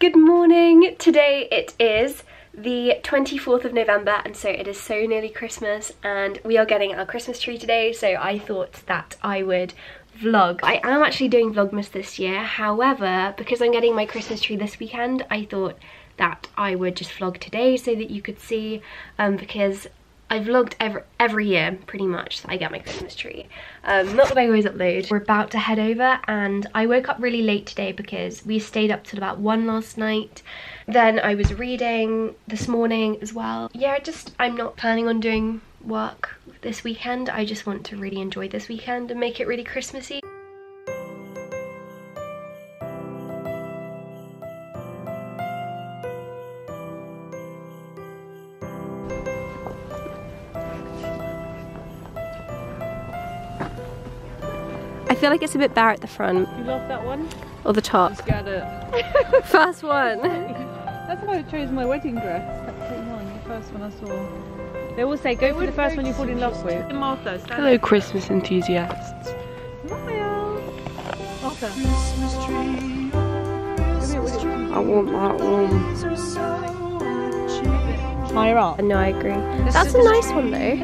Good morning! Today it is the 24th of November and so it is so nearly Christmas and we are getting our Christmas tree today, so I thought that I would vlog. I am actually doing Vlogmas this year, however, because I'm getting my Christmas tree this weekend, I thought that I would just vlog today so that you could see, because I vlogged every year, pretty much, that I get my Christmas tree. Not that I always upload. We're about to head over, and I woke up really late today because we stayed up till about 1 last night. Then I was reading this morning as well. Yeah, I'm not planning on doing work this weekend. I just want to really enjoy this weekend and make it really Christmassy. I feel like it's a bit bare at the front. You love that one? Or the top. Just get it. First one. That's why I chose my wedding dress. That's the first one I saw. They all say go for the first one you fall in love with. Martha, hello Christmas enthusiasts. Smile. Martha. I want that one. Higher up. No, I agree. That's a nice one though.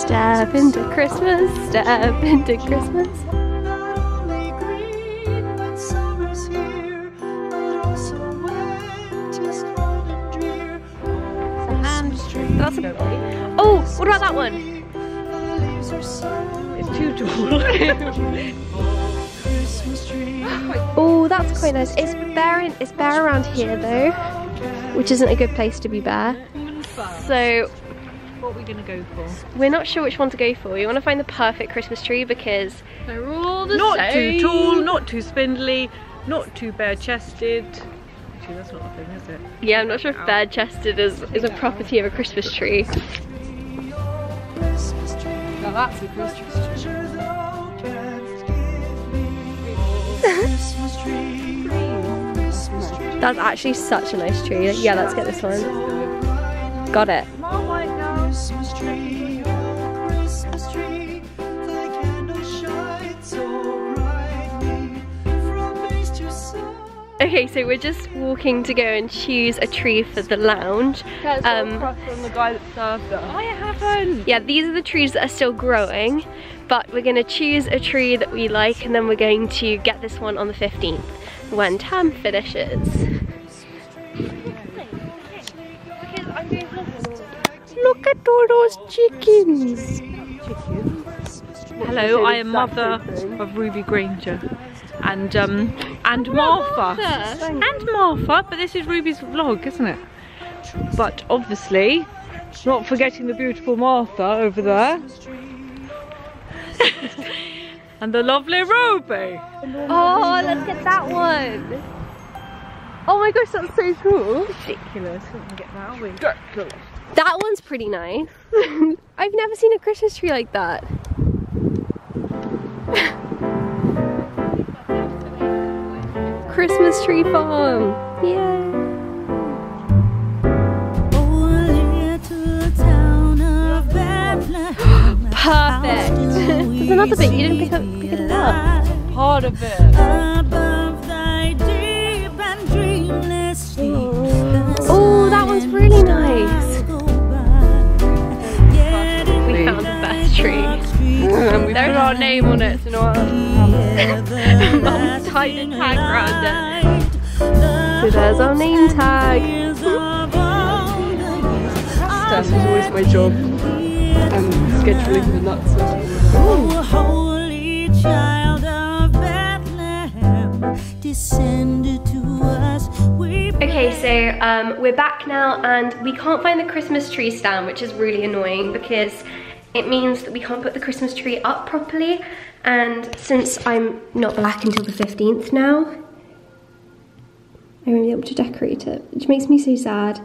Step into Christmas, step into Christmas. That's a... Oh, what about that one? It's too tall. Oh, that's quite nice. It's bare around here though, which isn't a good place to be bare. So. What are we gonna go for? We're not sure which one to go for. We want to find the perfect Christmas tree because they're all the same. Not too tall, not too spindly, not too bare-chested. Actually, that's not a thing, is it? Yeah, I'm not sure if bare-chested is a property of a Christmas tree. Now that's a Christmas tree. That's actually such a nice tree. Yeah, let's get this one. Got it. Christmas tree, oh Christmas tree, thy candle shines so brightly from base to sun. Okay, so we're just walking to go and choose a tree for the lounge. That's across from the guy that served us. I haven't! Yeah, these are the trees that are still growing, but we're going to choose a tree that we like and then we're going to get this one on the 15th when term finishes. Look at all those chickens. Hello, I am mother of Ruby Granger and Martha. And Martha, but this is Ruby's vlog, isn't it? But obviously, not forgetting the beautiful Martha over there. And the lovely Ruby. Oh, let's get that one. Oh my gosh, that's so cool. Ridiculous. We can get that, are we? That one's pretty nice. I've never seen a Christmas tree like that. Christmas tree farm. Yeah. Perfect. There's another bit you didn't pick it up. Part of it. Above thy deep and dreamless sleep. Oh, that one's really nice. And we put our name on it, so no one Mum's tied a tag around it. So there's our name tag. Stats was always my job. And scheduling the nuts. Oh, holy child of Bethlehem, descended to us. Okay, so we're back now and we can't find the Christmas tree stand, which is really annoying because it means that we can't put the Christmas tree up properly, and since I'm not back until the 15th now, I won't be able to decorate it, which makes me so sad.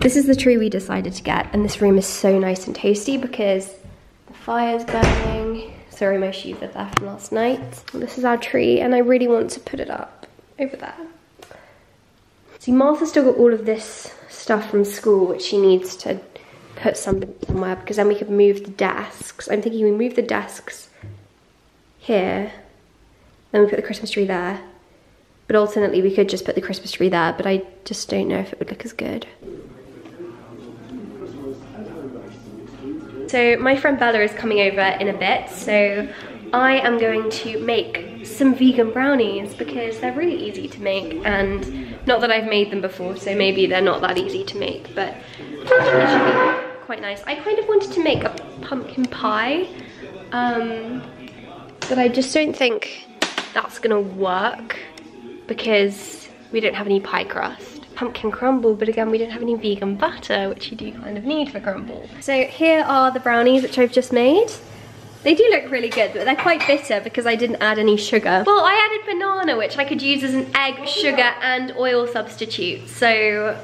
This is the tree we decided to get, and this room is so nice and toasty because the fire's burning. Sorry, my shoes are there from last night. This is our tree, and I really want to put it up over there. See, Martha's still got all of this stuff from school, which she needs to put something somewhere, because then we could move the desks. I'm thinking we move the desks here, then we put the Christmas tree there, But alternately, we could just put the Christmas tree there, but I just don't know if it would look as good. So my friend Bella is coming over in a bit, so I am going to make some vegan brownies because they're really easy to make, and not that I've made them before, so maybe they're not that easy to make, but they should be quite nice. I kind of wanted to make a pumpkin pie, but I just don't think that's gonna work because we don't have any pie crust. Pumpkin crumble, but again we don't have any vegan butter, which you do kind of need for crumble. So here are the brownies which I've just made. They do look really good, but they're quite bitter because I didn't add any sugar. Well, I added banana, which I could use as an egg, sugar and oil substitute, so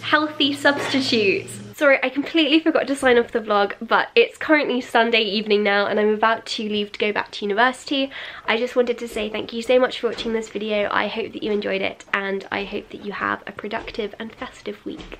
healthy substitutes. Sorry, I completely forgot to sign off the vlog, but it's currently Sunday evening now and I'm about to leave to go back to university. I just wanted to say thank you so much for watching this video. I hope that you enjoyed it and I hope that you have a productive and festive week.